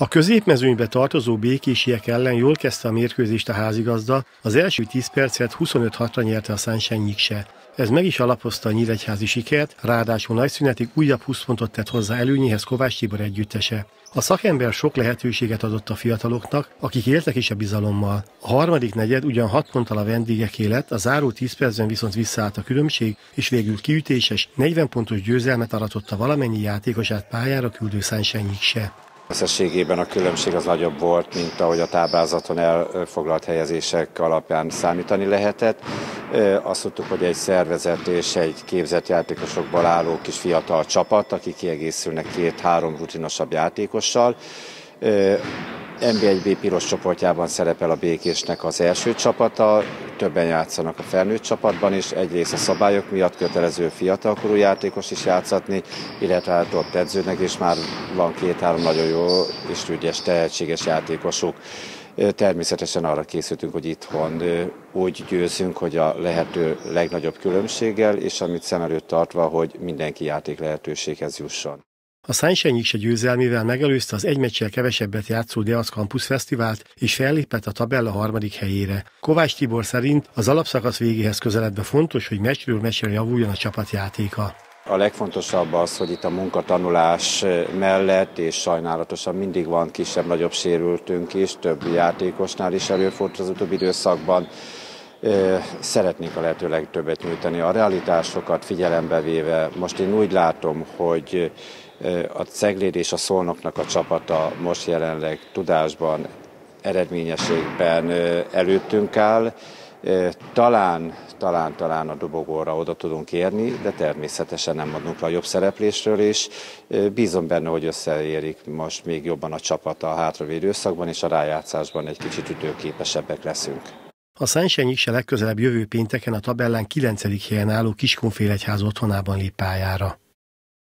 A középmezőnybe tartozó békésiek ellen jól kezdte a mérkőzést a házigazda, az első 10 percet 25-6-ra nyerte a Sunshine-NYIKSE. Ez meg is alapozta a nyíregyházi sikert, ráadásul nagy szünetig újabb 20 pontot tett hozzá előnyéhez Kovács Tibor együttese. A szakember sok lehetőséget adott a fiataloknak, akik éltek is a bizalommal. A harmadik negyed ugyan 6 ponttal a vendégeké lett, a záró 10 percben viszont visszaállt a különbség, és végül kiütéses, 40 pontos győzelmet aratott a valamennyi játékosát pályára küldő Sunshine-NYIKSE. Összességében a különbség az nagyobb volt, mint ahogy a táblázaton elfoglalt helyezések alapján számítani lehetett. Azt tudtuk, hogy egy szervezett és egy képzett játékosokból álló kis fiatal csapat, akik kiegészülnek 2-3 rutinosabb játékossal. NB1B piros csoportjában szerepel a Békésnek az első csapata, többen játszanak a felnőtt csapatban is, egyrészt a szabályok miatt kötelező fiatalkorú játékos is játszatni, illetve hát ott edződnek, és már van 2-3 nagyon jó és ügyes, tehetséges játékosuk. Természetesen arra készültünk, hogy itthon úgy győzünk, hogy a lehető legnagyobb különbséggel, és amit szem előtt tartva, hogy mindenki játék lehetőséghez jusson. A Sunshine-NYIKSE győzelmével megelőzte az egy meccsel kevesebbet játszó Diaz Campus Fesztivált, és fellépett a tabella harmadik helyére. Kovács Tibor szerint az alapszakasz végéhez közeledve fontos, hogy meccsről meccsre javuljon a csapat játéka. A legfontosabb az, hogy itt a munkatanulás mellett, és sajnálatosan mindig van kisebb-nagyobb sérültünk is, több játékosnál is előfordult az utóbbi időszakban, szeretnénk a lehető legtöbbet nyújtani. A realitásokat figyelembe véve most én úgy látom, hogy a Cegléd és a Szolnoknak a csapata most jelenleg tudásban, eredményességben előttünk áll. Talán a dobogóra oda tudunk érni, de természetesen nem adunk le a jobb szereplésről is. Bízom benne, hogy összeérik most még jobban a csapat a hátralévő időszakban, és a rájátszásban egy kicsit ütőképesebbek leszünk. A Sunshine-NYIKSE legközelebb jövő pénteken a tabellán 9. helyen álló Kiskonfélegyház otthonában lép pályára.